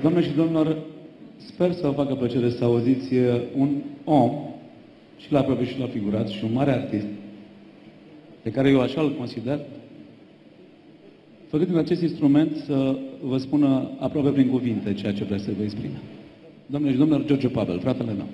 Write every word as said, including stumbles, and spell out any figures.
Doamne și domnilor, sper să vă facă plăcere să auziți un om, și la propriu și la figurat, și un mare artist, pe care eu așa îl consider, făcând din acest instrument să vă spună aproape prin cuvinte ceea ce vreau să vă exprim. Doamne și domnilor, George Pavel, fratele meu.